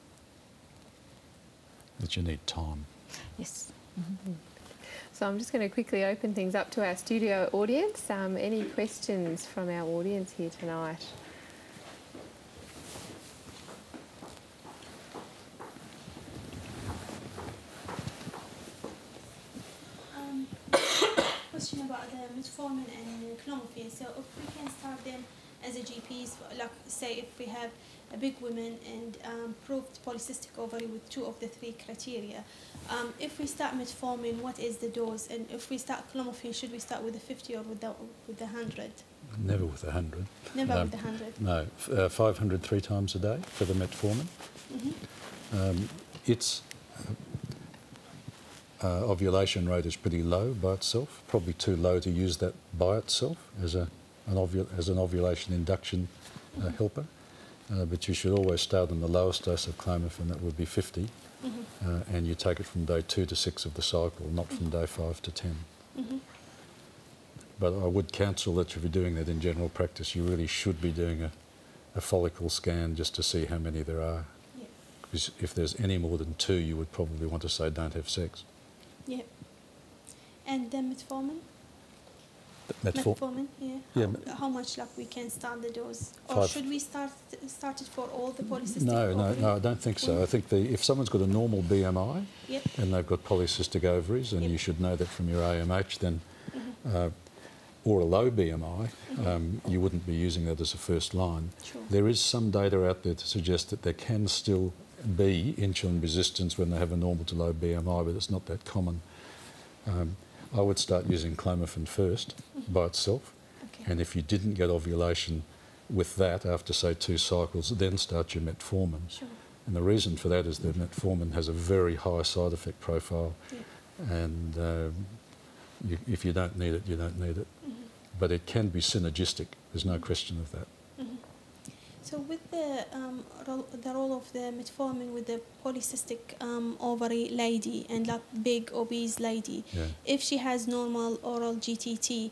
But you need time. Yes. Mm-hmm. So I'm just going to quickly open things up to our studio audience. Um, any questions from our audience here tonight? Um, question about the metformin and clomiphene. So if we can start them as a G Ps, like say if we have a big woman and um, proved polycystic ovary with two of the three criteria, um, if we start metformin, what is the dose? And if we start clomiphene, should we start with the fifty or with the, with the one hundred? Never with the one hundred. Never no, with the one hundred? No, uh, five hundred three times a day for the metformin. Mm-hmm. um, its uh, ovulation rate is pretty low by itself, probably too low to use that by itself as a An ovul as an ovulation induction uh, helper, uh, but you should always start on the lowest dose of clomiphene, that would be fifty, mm-hmm. uh, and you take it from day two to six of the cycle, not from day five to ten. Mm-hmm. But I would counsel that if you're doing that in general practice, you really should be doing a, a follicle scan just to see how many there are. Yeah. Because if there's any more than two, you would probably want to say don't have sex. Yeah. And then metformin? Metformin, metformin yeah. yeah. How, how much like we can start the dose? Or Five. should we start start it for all the polycystic? No, ovary? no, no, I don't think so. I think the, if someone's got a normal B M I yep. and they've got polycystic ovaries, and yep. you should know that from your A M H, then, mm-hmm. uh, or a low B M I, mm-hmm. um, you wouldn't be using that as a first line. Sure. There is some data out there to suggest that there can still be insulin resistance when they have a normal to low B M I, but it's not that common. Um, I would start using clomiphene first by itself, okay. and if you didn't get ovulation with that after, say, two cycles, then start your metformin. Sure. And the reason for that is that metformin has a very high side effect profile, yeah. and um, you, if you don't need it, you don't need it. Mm-hmm. But it can be synergistic, there's no question of that. Mm-hmm. So with the, um, role, the role of the metformin with the polycystic um, ovary lady and that big obese lady, yeah. if she has normal oral G T T,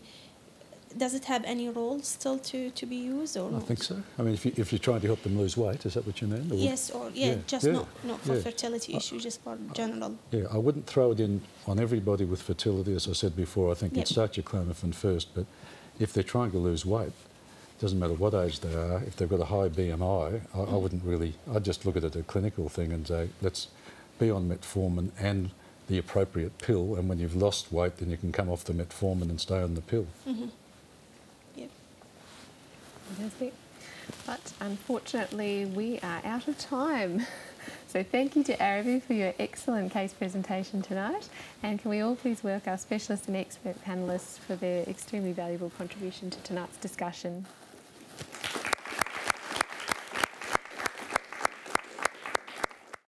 does it have any role still to, to be used or I not? I think so. I mean, if, you, if you're trying to help them lose weight, is that what you mean? Or yes, or yeah, yeah. just yeah. Not, not for yeah. fertility issues, just for I, general. Yeah, I wouldn't throw it in on everybody with fertility. As I said before, I think yep. you'd start your clomiphene first, but if they're trying to lose weight, doesn't matter what age they are, if they've got a high B M I, I, I wouldn't really, I'd just look at it as a clinical thing and say, let's be on metformin and the appropriate pill, and when you've lost weight, then you can come off the metformin and stay on the pill. Mm-hmm. Yep. Fantastic. But unfortunately, we are out of time. So thank you to Arivu for your excellent case presentation tonight, and can we all please welcome our specialist and expert panellists for their extremely valuable contribution to tonight's discussion.